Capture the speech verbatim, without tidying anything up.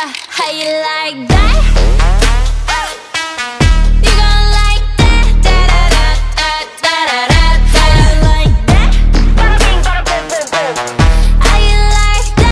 How you like that?